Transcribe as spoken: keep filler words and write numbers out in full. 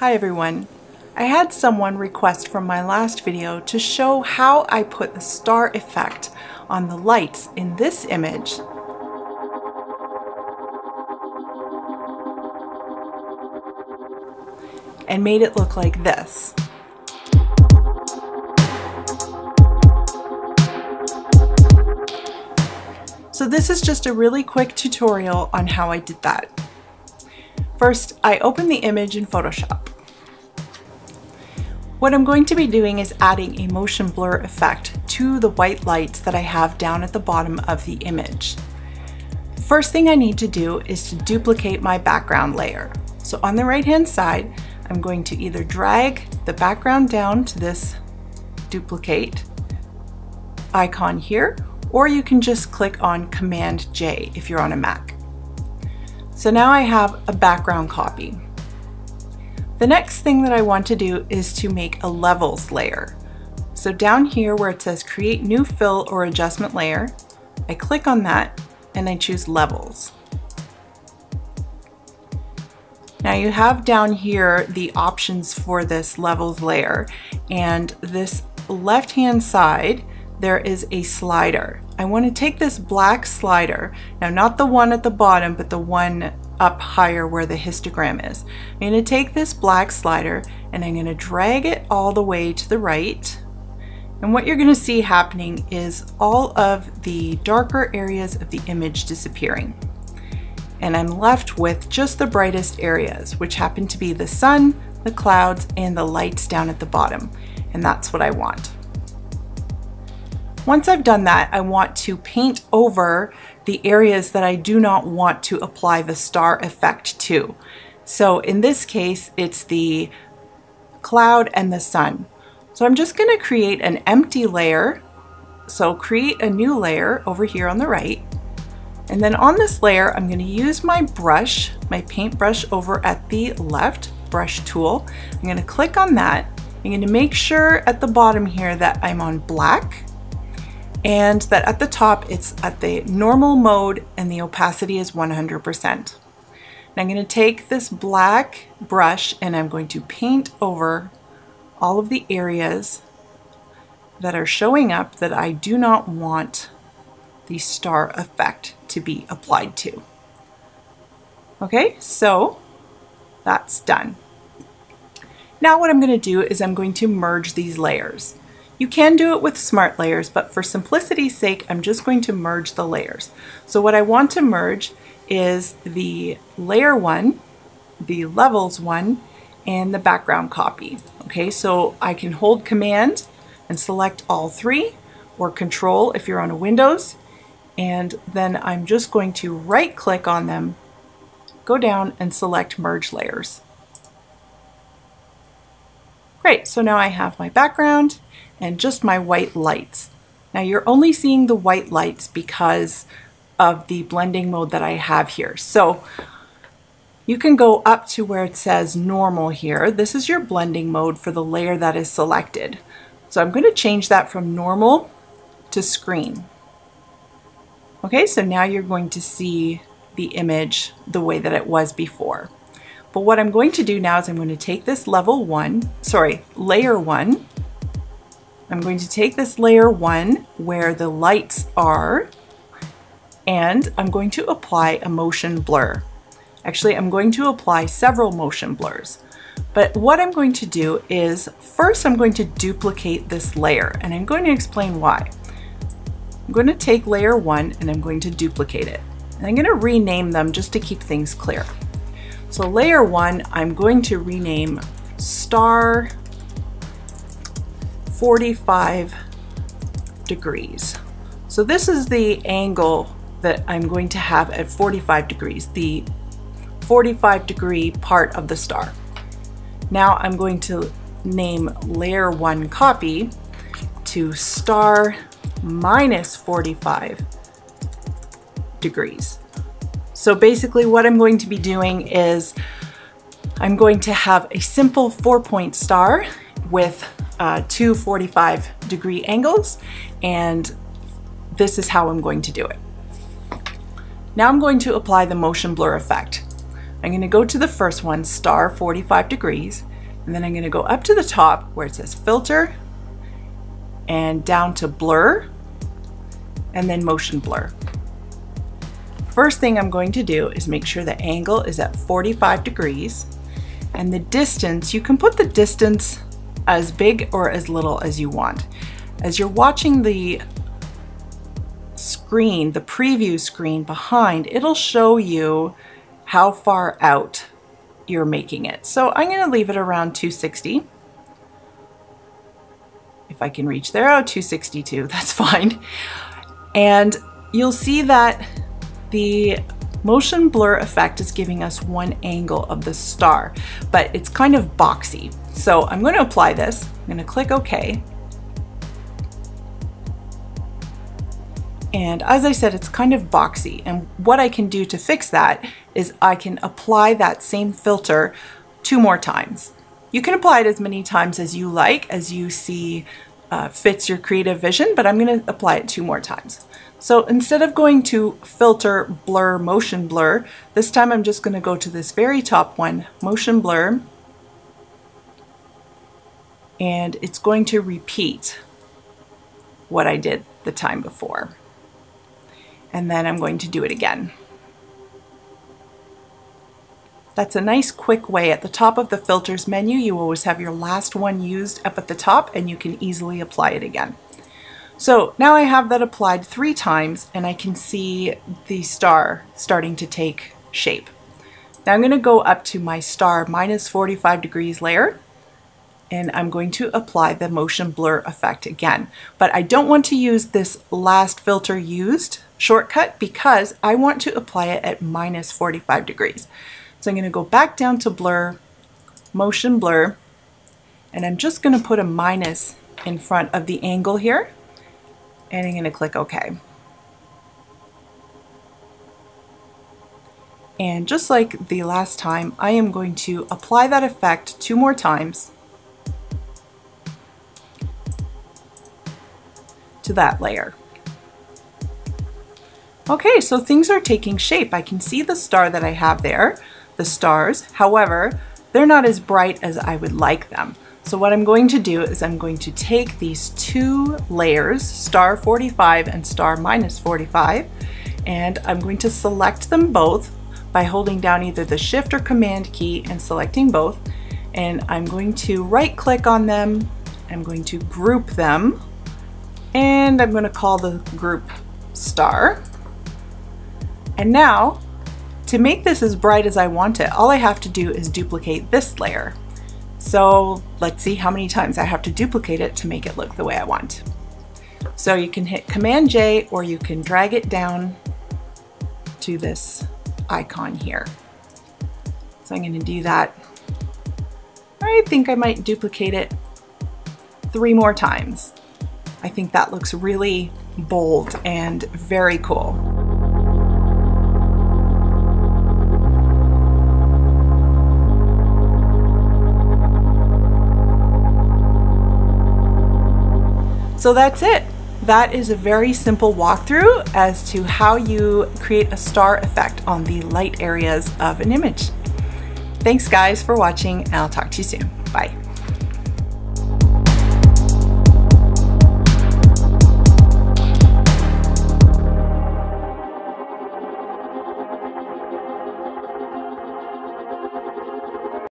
Hi everyone. I had someone request from my last video to show how I put the star effect on the lights in this image. And made it look like this. So this is just a really quick tutorial on how I did that. First, I open the image in Photoshop. What I'm going to be doing is adding a motion blur effect to the white lights that I have down at the bottom of the image. First thing I need to do is to duplicate my background layer. So on the right-hand side, I'm going to either drag the background down to this duplicate icon here, or you can just click on Command J if you're on a Mac. So now I have a background copy. The next thing that I want to do is to make a levels layer. So down here where it says Create New Fill or Adjustment Layer, I click on that and I choose Levels. Now you have down here the options for this levels layer, and this left-hand side there is a slider. I want to take this black slider, now not the one at the bottom but the one up higher where the histogram is. I'm going to take this black slider and I'm going to drag it all the way to the right, and what you're going to see happening is all of the darker areas of the image disappearing. And I'm left with just the brightest areas, which happen to be the sun, the clouds, and the lights down at the bottom. And that's what I want. Once I've done that, I want to paint over the areas that I do not want to apply the star effect to. So in this case, it's the cloud and the sun. So I'm just going to create an empty layer. So create a new layer over here on the right. And then on this layer, I'm going to use my brush, my paint brush over at the left, brush tool. I'm going to click on that. I'm going to make sure at the bottom here that I'm on black and that at the top it's at the normal mode and the opacity is one hundred percent. And I'm going to take this black brush and I'm going to paint over all of the areas that are showing up that I do not want the star effect to be applied to. Okay, so that's done. Now what I'm going to do is I'm going to merge these layers. You can do it with smart layers, but for simplicity's sake, I'm just going to merge the layers. So what I want to merge is the layer one, the levels one, and the background copy. Okay, so I can hold Command and select all three, or Control if you're on a Windows. And then I'm just going to right click on them, go down and select merge layers. Great, so now I have my background and just my white lights. Now you're only seeing the white lights because of the blending mode that I have here. So you can go up to where it says normal here. This is your blending mode for the layer that is selected. So I'm going to change that from normal to screen. Okay, so now you're going to see the image the way that it was before. But what I'm going to do now is I'm going to take this level one, sorry, layer one. I'm going to take this layer one where the lights are, and I'm going to apply a motion blur. Actually, I'm going to apply several motion blurs. But what I'm going to do is first I'm going to duplicate this layer, and I'm going to explain why. I'm going to take layer one and I'm going to duplicate it. And I'm going to rename them just to keep things clear. So layer one, I'm going to rename star forty-five degrees. So this is the angle that I'm going to have at forty-five degrees, the forty-five degree part of the star. Now I'm going to name layer one copy to star minus forty-five degrees. So basically what I'm going to be doing is I'm going to have a simple four point star with uh, two forty-five degree angles, and this is how I'm going to do it. Now I'm going to apply the motion blur effect. I'm going to go to the first one, star forty-five degrees, and then I'm going to go up to the top where it says filter and down to blur and then motion blur. First thing I'm going to do is make sure the angle is at forty-five degrees, and the distance, you can put the distance as big or as little as you want. As you're watching the screen, the preview screen behind, it'll show you how far out you're making it. So I'm going to leave it around two sixty. If I can reach there, oh, two sixty-two, that's fine. And you'll see that the motion blur effect is giving us one angle of the star, but it's kind of boxy. So I'm going to apply this. I'm going to click OK. And as I said, it's kind of boxy. And what I can do to fix that is I can apply that same filter two more times. You can apply it as many times as you like, as you see uh, fits your creative vision, but I'm going to apply it two more times. So instead of going to filter, blur, motion blur, this time I'm just going to go to this very top one, motion blur, and it's going to repeat what I did the time before. And then I'm going to do it again. That's a nice quick way. At the top of the filters menu, you always have your last one used up at the top, and you can easily apply it again. So now I have that applied three times, and I can see the star starting to take shape. Now I'm going to go up to my star minus forty-five degrees layer, and I'm going to apply the motion blur effect again. But I don't want to use this last filter used shortcut because I want to apply it at minus forty-five degrees. So I'm going to go back down to blur, motion blur, and I'm just going to put a minus in front of the angle here, and I'm going to click OK. And just like the last time, I am going to apply that effect two more times to that layer. Okay, so things are taking shape. I can see the star that I have there, the stars. However, they're not as bright as I would like them. So what I'm going to do is I'm going to take these two layers, star forty-five and star minus forty-five, and I'm going to select them both by holding down either the Shift or Command key and selecting both. And I'm going to right click on them. I'm going to group them, and I'm going to call the group star. And now, to make this as bright as I want it, all I have to do is duplicate this layer. So let's see how many times I have to duplicate it to make it look the way I want. So you can hit Command J, or you can drag it down to this icon here. So I'm going to do that. I think I might duplicate it three more times. I think that looks really bold and very cool. So that's it. That is a very simple walkthrough as to how you create a star effect on the light areas of an image. Thanks guys for watching, and I'll talk to you soon. Bye.